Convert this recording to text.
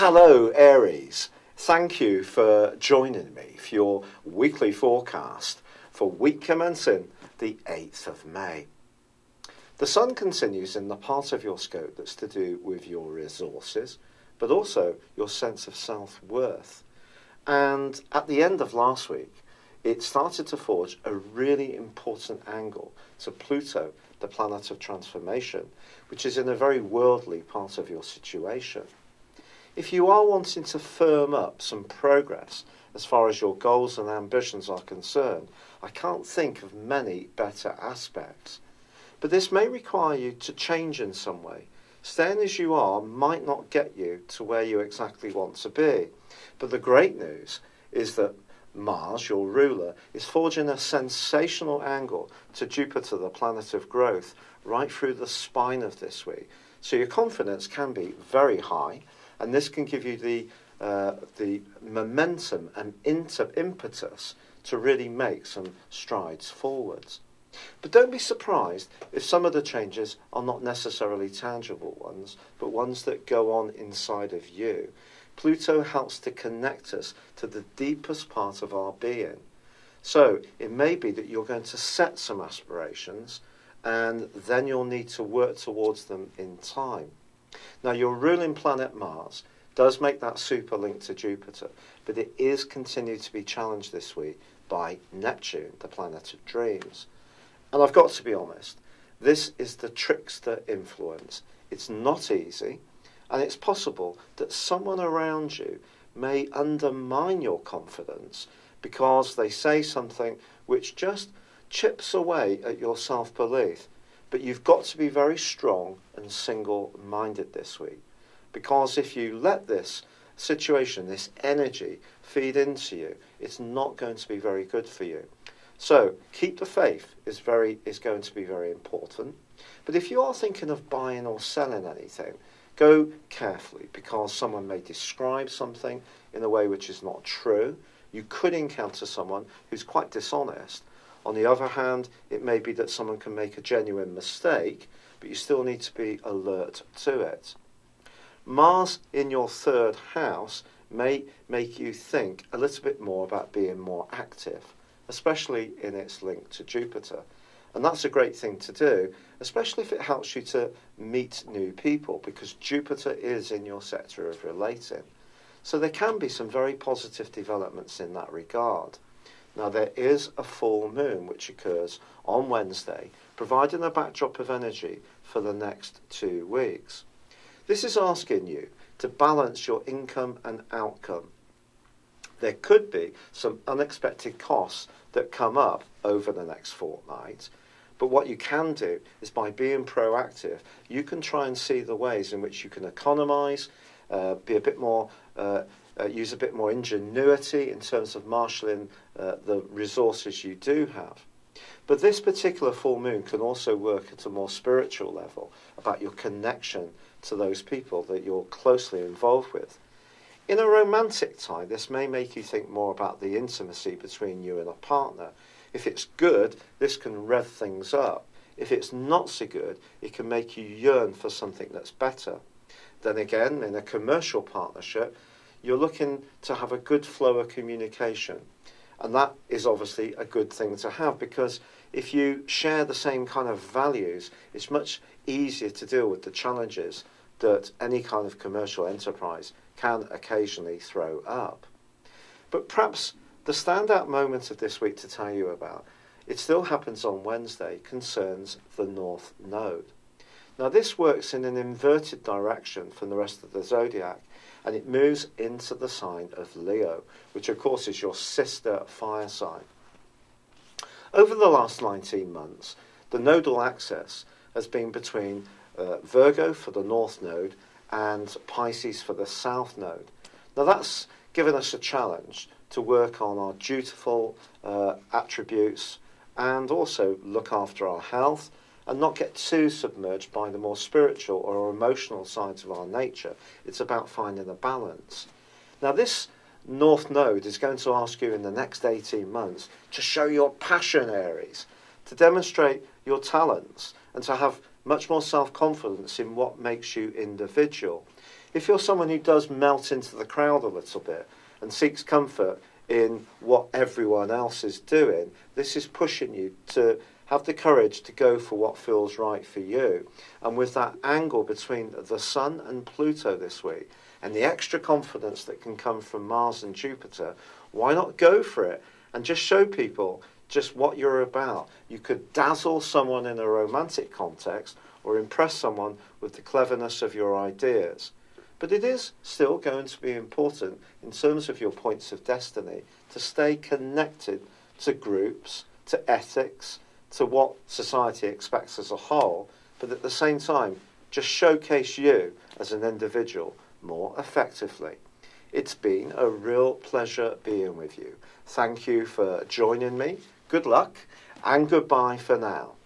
Hello Aries, thank you for joining me for your weekly forecast for week commencing the 8th of May. The Sun continues in the part of your scope that's to do with your resources, but also your sense of self-worth. And at the end of last week, it started to forge a really important angle to Pluto, the planet of transformation, which is in a very worldly part of your situation. If you are wanting to firm up some progress as far as your goals and ambitions are concerned, I can't think of many better aspects. But this may require you to change in some way. Staying as you are might not get you to where you exactly want to be. But the great news is that Mars, your ruler, is forging a sensational angle to Jupiter, the planet of growth, right through the spine of this week. So your confidence can be very high. And this can give you the momentum and impetus to really make some strides forwards. But don't be surprised if some of the changes are not necessarily tangible ones, but ones that go on inside of you. Pluto helps to connect us to the deepest part of our being. So it may be that you're going to set some aspirations, and then you'll need to work towards them in time. Now, your ruling planet Mars does make that super link to Jupiter, but it is continued to be challenged this week by Neptune, the planet of dreams. And I've got to be honest, this is the trickster influence. It's not easy, and it's possible that someone around you may undermine your confidence because they say something which just chips away at your self-belief. But you've got to be very strong and single-minded this week, because if you let this situation, this energy, feed into you, it's not going to be very good for you. So keep the faith is going to be very important. But if you are thinking of buying or selling anything, go carefully, because someone may describe something in a way which is not true. You could encounter someone who's quite dishonest. On the other hand, it may be that someone can make a genuine mistake, but you still need to be alert to it. Mars in your third house may make you think a little bit more about being more active, especially in its link to Jupiter. And that's a great thing to do, especially if it helps you to meet new people, because Jupiter is in your sector of relating. So there can be some very positive developments in that regard. Now, there is a full moon which occurs on Wednesday, providing a backdrop of energy for the next 2 weeks. This is asking you to balance your income and outcome. There could be some unexpected costs that come up over the next fortnight, but what you can do is, by being proactive, you can try and see the ways in which you can economise, use a bit more ingenuity in terms of marshalling the resources you do have. But this particular full moon can also work at a more spiritual level about your connection to those people that you're closely involved with. In a romantic tie, this may make you think more about the intimacy between you and a partner. If it's good, this can rev things up. If it's not so good, it can make you yearn for something that's better. Then again, in a commercial partnership, you're looking to have a good flow of communication. And that is obviously a good thing to have, because if you share the same kind of values, it's much easier to deal with the challenges that any kind of commercial enterprise can occasionally throw up. But perhaps the standout moment of this week to tell you about, it still happens on Wednesday, concerns the North Node. Now, this works in an inverted direction from the rest of the zodiac, and it moves into the sign of Leo, which of course is your sister fire sign. Over the last 19 months, the nodal axis has been between Virgo for the North Node and Pisces for the South Node. Now, that's given us a challenge to work on our dutiful attributes, and also look after our health, and not get too submerged by the more spiritual or emotional sides of our nature. It's about finding a balance. Now, this North Node is going to ask you in the next 18 months to show your passion, Aries, to demonstrate your talents, and to have much more self-confidence in what makes you individual. If you're someone who does melt into the crowd a little bit and seeks comfort in what everyone else is doing, this is pushing you to have the courage to go for what feels right for you. And with that angle between the Sun and Pluto this week, and the extra confidence that can come from Mars and Jupiter, why not go for it and just show people just what you're about? You could dazzle someone in a romantic context or impress someone with the cleverness of your ideas. But it is still going to be important in terms of your points of destiny to stay connected to groups, to ethics, to what society expects as a whole, but at the same time, just showcase you as an individual more effectively. It's been a real pleasure being with you. Thank you for joining me. Good luck and goodbye for now.